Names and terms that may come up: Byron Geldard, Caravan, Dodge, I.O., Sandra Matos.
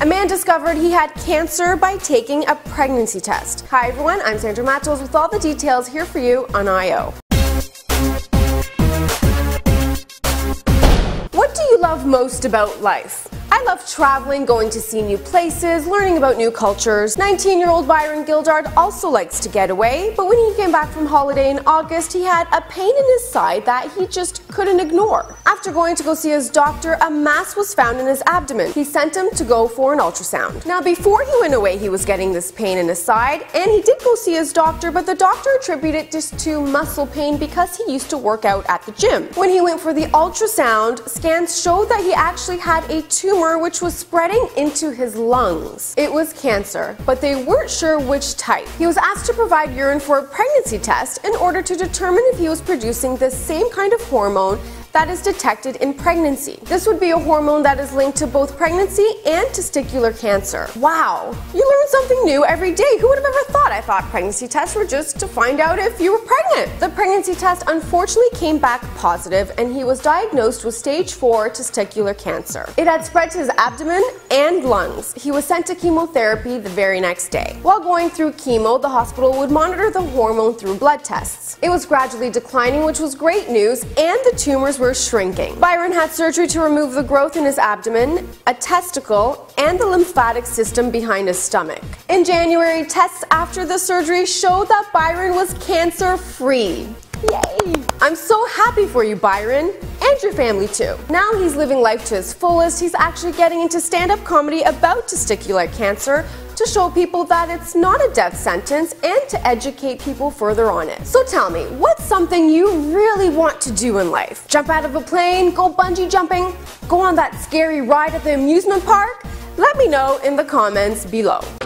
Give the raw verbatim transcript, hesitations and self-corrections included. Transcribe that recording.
A man discovered he had cancer by taking a pregnancy test. Hi everyone, I'm Sandra Matos with all the details here for you on I O What do you love most about life? I love traveling, going to see new places, learning about new cultures. nineteen-year-old Byron Geldard also likes to get away, but when he came back from holiday in August, he had a pain in his side that he just couldn't ignore. After going to go see his doctor, a mass was found in his abdomen. He sent him to go for an ultrasound. Now, before he went away, he was getting this pain in his side, and he did go see his doctor, but the doctor attributed it just to muscle pain because he used to work out at the gym. When he went for the ultrasound, scans showed that he actually had a tumor which was spreading into his lungs. It was cancer, but they weren't sure which type. He was asked to provide urine for a pregnancy test in order to determine if he was producing the same kind of hormone that is detected in pregnancy. This would be a hormone that is linked to both pregnancy and testicular cancer. Wow, you learn something new every day. Who would have ever thought? I thought pregnancy tests were just to find out if you were pregnant. The pregnancy test unfortunately came back positive, and he was diagnosed with stage four testicular cancer. It had spread to his abdomen and lungs. He was sent to chemotherapy the very next day. While going through chemo, the hospital would monitor the hormone through blood tests. It was gradually declining, which was great news, and the tumors were shrinking. Byron had surgery to remove the growth in his abdomen, a testicle, and the lymphatic system behind his stomach. In January, tests after the surgery showed that Byron was cancer-free. Yay! I'm so happy for you, Byron, and your family too. Now he's living life to his fullest. He's actually getting into stand-up comedy about testicular cancer to show people that it's not a death sentence and to educate people further on it. So tell me, what's something you really want to do in life? Jump out of a plane, go bungee jumping, go on that scary ride at the amusement park? Let me know in the comments below.